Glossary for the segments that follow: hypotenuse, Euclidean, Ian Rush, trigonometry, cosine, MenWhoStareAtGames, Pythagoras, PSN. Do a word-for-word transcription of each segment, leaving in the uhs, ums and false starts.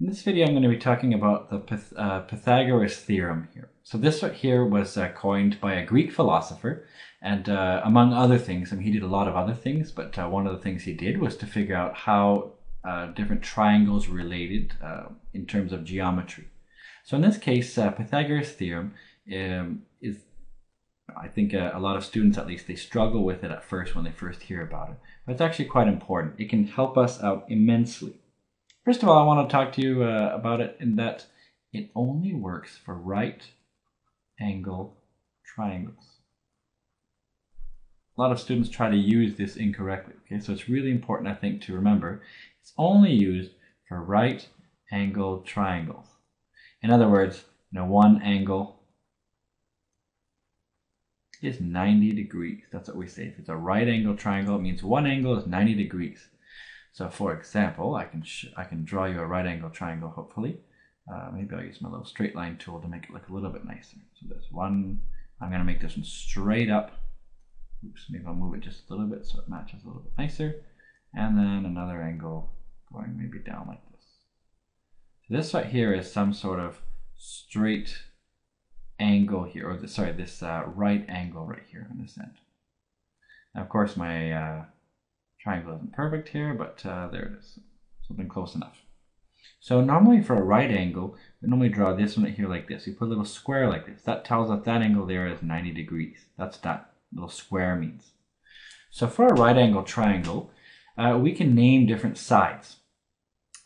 In this video, I'm going to be talking about the Pyth uh, Pythagoras theorem here. So this right here was uh, coined by a Greek philosopher, and uh, among other things, I mean, he did a lot of other things, but uh, one of the things he did was to figure out how uh, different triangles related uh, in terms of geometry. So in this case, uh, Pythagoras theorem um, is, I think uh, a lot of students at least, they struggle with it at first when they first hear about it, but it's actually quite important. It can help us out immensely. First of all, I want to talk to you uh, about it in that it only works for right angle triangles. A lot of students try to use this incorrectly, okay? So it's really important, I think, to remember it's only used for right angle triangles. In other words, you know, one angle is ninety degrees. That's what we say. If it's a right angle triangle, it means one angle is ninety degrees. So for example, I can, sh I can draw you a right angle triangle, hopefully. Uh, maybe I'll use my little straight line tool to make it look a little bit nicer. So there's one, I'm going to make this one straight up. Oops, maybe I'll move it just a little bit so it matches a little bit nicer. And then another angle going maybe down like this. So this right here is some sort of straight angle here, or the, sorry, this uh, right angle right here on this end. Now, of course, my... Uh, triangle isn't perfect here, but uh, there it is, something close enough. So normally for a right angle, we normally draw this one here like this. You put a little square like this. That tells us that angle there is ninety degrees. That's what that little square means. So for a right angle triangle, uh, we can name different sides.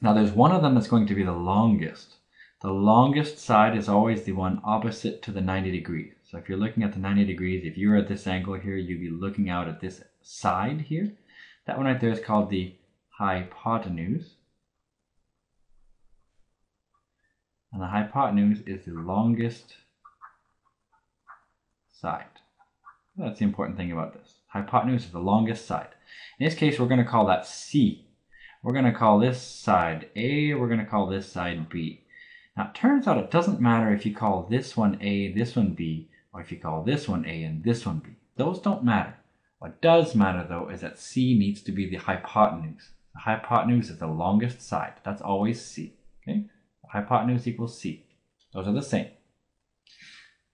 Now there's one of them that's going to be the longest. The longest side is always the one opposite to the ninety degrees. So if you're looking at the ninety degrees, if you're at this angle here, you'd be looking out at this side here. That one right there is called the hypotenuse. And the hypotenuse is the longest side. That's the important thing about this. Hypotenuse is the longest side. In this case, we're going to call that C. We're going to call this side A. We're going to call this side B. Now, it turns out it doesn't matter if you call this one A, this one B, or if you call this one A and this one B. Those don't matter. What does matter, though, is that C needs to be the hypotenuse. The hypotenuse is the longest side. That's always C. Okay? The hypotenuse equals C. Those are the same.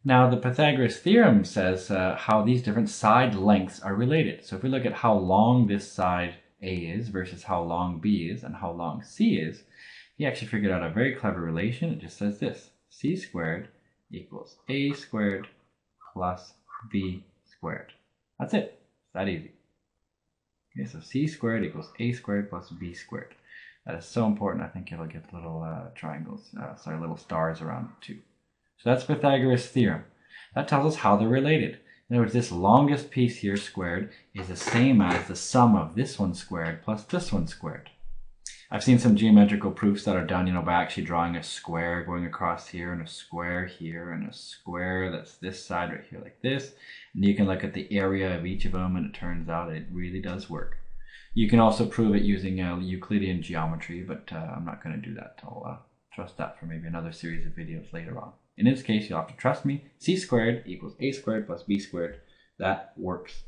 Now, the Pythagoras theorem says uh, how these different side lengths are related. So if we look at how long this side A is versus how long B is and how long C is, he actually figured out a very clever relation. It just says this. C squared equals A squared plus B squared. That's it. That easy. Okay, so C squared equals A squared plus B squared. That is so important. I think it'll get little uh, triangles, uh, sorry, little stars around it too. So that's Pythagoras' theorem. That tells us how they're related. In other words, this longest piece here squared is the same as the sum of this one squared plus this one squared. I've seen some geometrical proofs that are done, you know, by actually drawing a square going across here and a square here and a square that's this side right here like this. And you can look at the area of each of them, and it turns out it really does work. You can also prove it using uh, Euclidean geometry, but uh, I'm not going to do that. I'll uh, trust that for maybe another series of videos later on. In this case, you'll have to trust me. C squared equals A squared plus B squared. That works.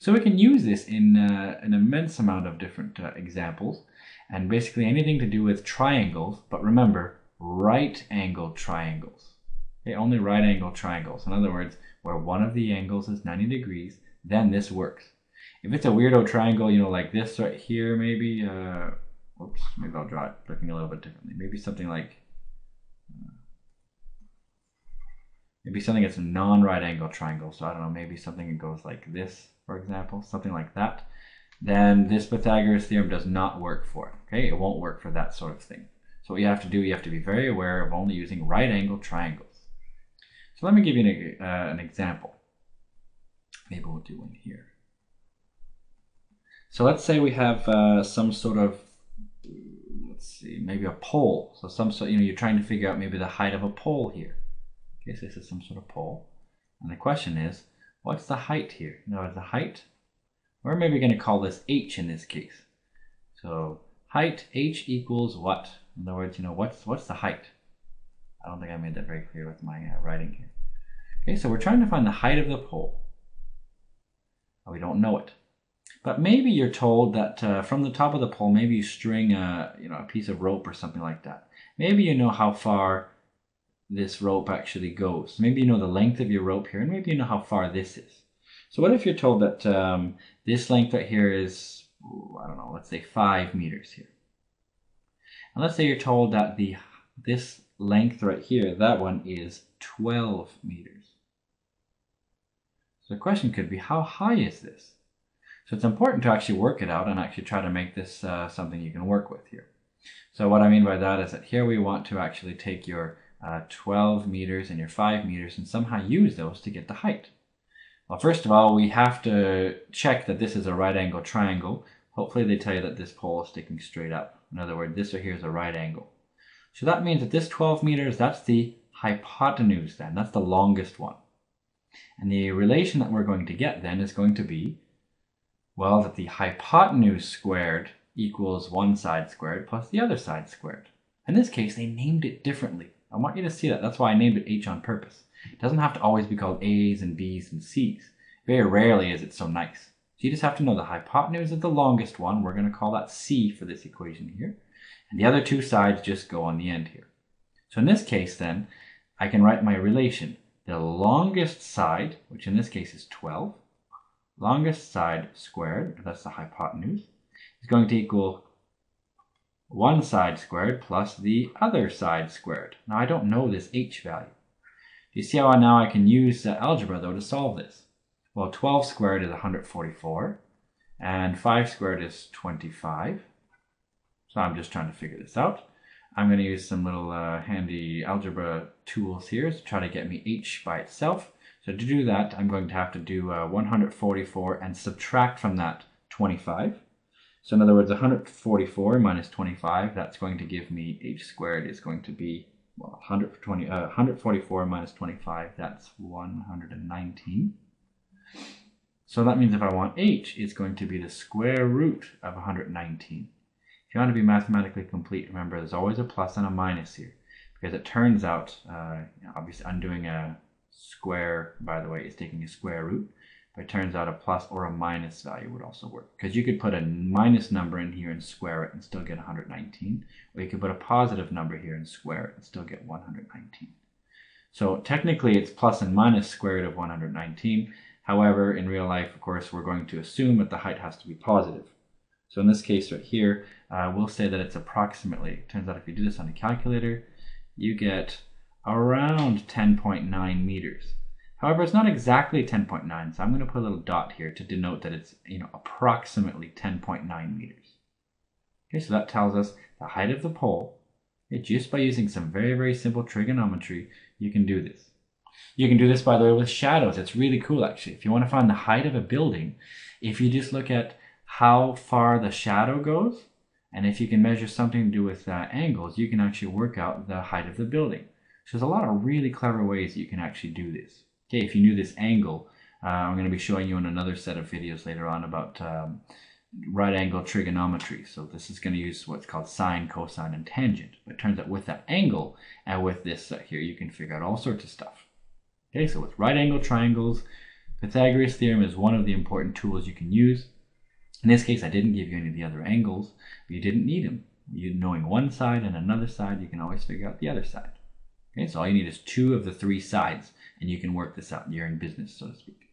So we can use this in uh, an immense amount of different uh, examples, and basically anything to do with triangles, but remember, right angle triangles. Okay, only right angle triangles. In other words, where one of the angles is ninety degrees, then this works. If it's a weirdo triangle, you know, like this right here, maybe, uh, oops, maybe I'll draw it looking a little bit differently. Maybe something like, uh, maybe something that's a non-right angle triangle. So I don't know, maybe something that goes like this, for example, something like that. Then this Pythagoras theorem does not work for it, okay? It won't work for that sort of thing. So what you have to do, you have to be very aware of only using right angle triangles. So let me give you an, uh, an example. Maybe we'll do one here. So let's say we have uh, some sort of, let's see, maybe a pole. So some sort, you know, you're trying to figure out maybe the height of a pole here. Okay, so this is some sort of pole. And the question is, what's the height here? Now, is the height? We're maybe going to call this h in this case. So height h equals what? In other words, you know, what's what's the height? I don't think I made that very clear with my uh, writing here. Okay, so we're trying to find the height of the pole. We don't know it. But maybe you're told that uh, from the top of the pole, maybe you string a, you know, a piece of rope or something like that. Maybe you know how far this rope actually goes. Maybe you know the length of your rope here, and maybe you know how far this is. So what if you're told that um, this length right here is, I don't know, let's say five meters here. And let's say you're told that the this length right here, that one is twelve meters. So the question could be, how high is this? So it's important to actually work it out and actually try to make this uh, something you can work with here. So what I mean by that is that here we want to actually take your uh, twelve meters and your five meters and somehow use those to get the height. Well, first of all, we have to check that this is a right angle triangle. Hopefully they tell you that this pole is sticking straight up. In other words, this right here is a right angle. So that means that this twelve meters, that's the hypotenuse then. That's the longest one. And the relation that we're going to get then is going to be, well, that the hypotenuse squared equals one side squared plus the other side squared. In this case, they named it differently. I want you to see that. That's why I named it H on purpose. It doesn't have to always be called A's and B's and C's. Very rarely is it so nice. So you just have to know the hypotenuse is the longest one. We're going to call that C for this equation here. And the other two sides just go on the end here. So in this case then, I can write my relation. The longest side, which in this case is twelve, longest side squared, that's the hypotenuse, is going to equal one side squared plus the other side squared. Now I don't know this h value. Do you see how now I can use uh, algebra though to solve this? Well, twelve squared is one hundred forty-four, and five squared is twenty-five. So I'm just trying to figure this out. I'm going to use some little uh, handy algebra tools here to try to get me h by itself. So to do that, I'm going to have to do uh, one hundred forty-four and subtract from that twenty-five. So in other words, one hundred forty-four minus twenty-five, that's going to give me h squared is going to be, well, one hundred forty-four minus twenty-five, that's one hundred nineteen. So that means if I want h, it's going to be the square root of one hundred nineteen. If you want to be mathematically complete, remember there's always a plus and a minus here, because it turns out, uh, obviously undoing a square, by the way, is taking a square root, but it turns out a plus or a minus value would also work, because you could put a minus number in here and square it and still get one hundred nineteen, or you could put a positive number here and square it and still get one hundred nineteen. So technically it's plus and minus square root of one hundred nineteen. However, in real life, of course, we're going to assume that the height has to be positive. So in this case right here, uh, we'll say that it's approximately, it turns out if you do this on a calculator, you get around ten point nine meters. However, it's not exactly ten point nine, so I'm going to put a little dot here to denote that it's, you know, approximately ten point nine meters. Okay, so that tells us the height of the pole. Okay, just by using some very, very simple trigonometry, you can do this. You can do this, by the way, with shadows. It's really cool, actually. If you want to find the height of a building, if you just look at how far the shadow goes, and if you can measure something to do with uh, angles, you can actually work out the height of the building. So there's a lot of really clever ways that you can actually do this. Okay, if you knew this angle, uh, I'm going to be showing you in another set of videos later on about um, right angle trigonometry. So this is going to use what's called sine, cosine, and tangent. But it turns out with that angle and with this uh, here, you can figure out all sorts of stuff. Okay, so with right angle triangles, Pythagoras theorem is one of the important tools you can use. In this case, I didn't give you any of the other angles, but you didn't need them. You, knowing one side and another side, you can always figure out the other side. Okay, so all you need is two of the three sides, and you can work this out. You're in business, so to speak.